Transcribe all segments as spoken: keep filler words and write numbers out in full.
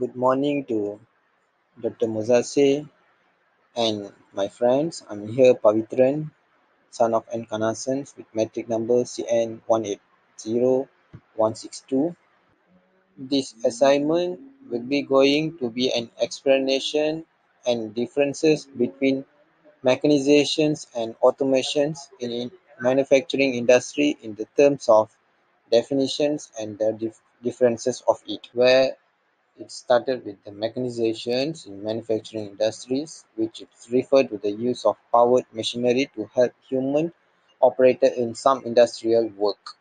Good morning to Doctor Mozase and my friends. I'm here, Pavitran, son of N. Kanasan, with metric number C N one eight zero one six two. This assignment will be going to be an explanation and differences between mechanizations and automations in manufacturing industry in the terms of definitions and the dif differences of it, where it started with the mechanizations in manufacturing industries, which is referred to the use of powered machinery to help human operator in some industrial work.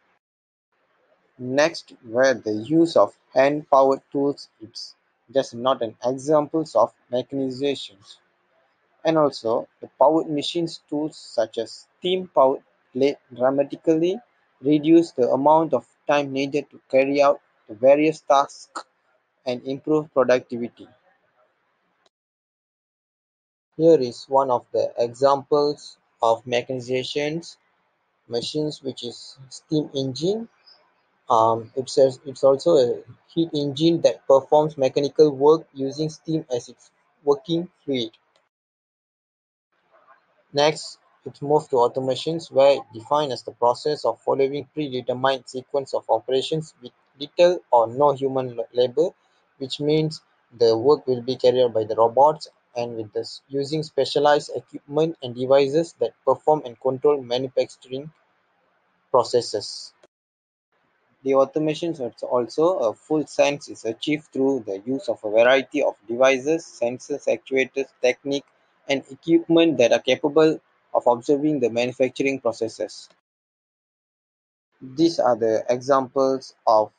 Next, where the use of hand-powered tools is just not an example of mechanizations. And also, the powered machines tools such as steam-powered blade dramatically reduce the amount of time needed to carry out the various tasks and improve productivity. Here is one of the examples of mechanizations machines, which is steam engine. Um, it's, a, it's also a heat engine that performs mechanical work using steam as its working fluid. Next, it moves to automations, where it defined as the process of following predetermined sequence of operations with little or no human labor, which means the work will be carried out by the robots and with this using specialized equipment and devices that perform and control manufacturing processes. The automations are also a full sense is achieved through the use of a variety of devices, sensors, actuators, technique and equipment that are capable of observing the manufacturing processes. These are the examples of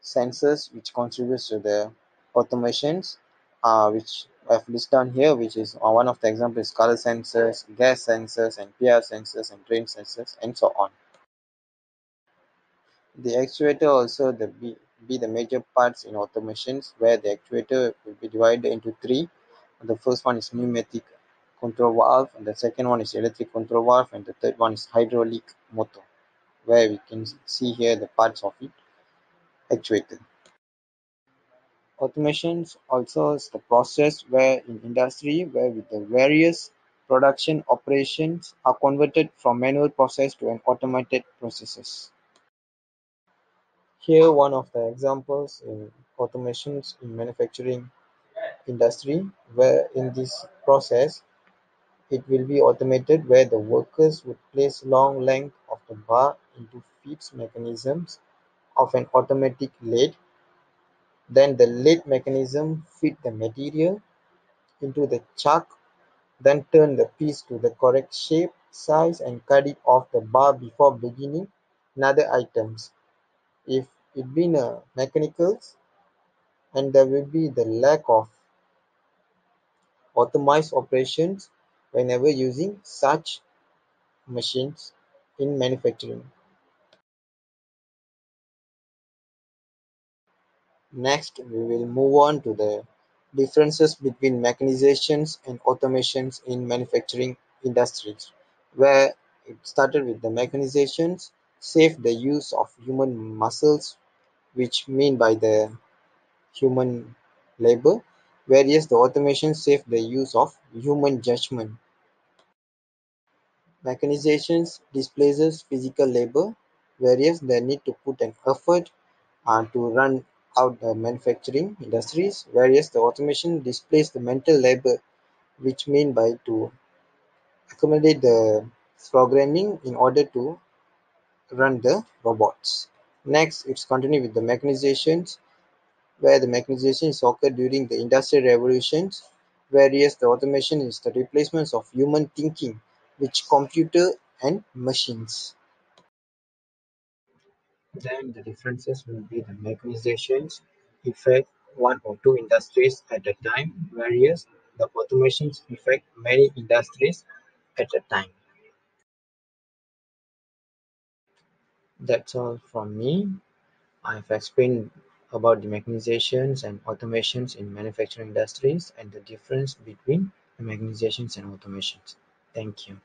sensors which contributes to the automations, uh, which I've listed down here, which is uh, one of the examples, color sensors, gas sensors, and P I R sensors, and drain sensors, and so on. The actuator also the be, be the major parts in automations, where the actuator will be divided into three. The first one is pneumatic control valve, and the second one is electric control valve, and the third one is hydraulic motor, where we can see here the parts of it. Actuator. Automations also is the process where in industry where with the various production operations are converted from manual process to an automated processes. Here one of the examples in automations in manufacturing industry, where in this process it will be automated, where the workers would place long length of the bar into feeds mechanisms of an automatic lathe. Then the lathe mechanism feed the material into the chuck, then turn the piece to the correct shape, size and cut it off the bar before beginning another items. If it been a mechanicals and there will be the lack of automated operations whenever using such machines in manufacturing. Next, we will move on to the differences between mechanizations and automations in manufacturing industries, where it started with the mechanizations, save the use of human muscles, which mean by the human labor, whereas the automations save the use of human judgment. Mechanizations displaces physical labor, whereas they need to put an effort uh, to run out the manufacturing industries, whereas the automation displays the mental labor, which mean by to accommodate the programming in order to run the robots. Next, it's continue with the mechanizations, where the mechanizations occurred during the industrial revolutions, whereas the automation is the replacements of human thinking, which computer and machines. Then the differences will be the mechanizations affect one or two industries at a time, whereas the automations affect many industries at a time. That's all from me. I've explained about the mechanizations and automations in manufacturing industries and the difference between the mechanizations and automations. Thank you.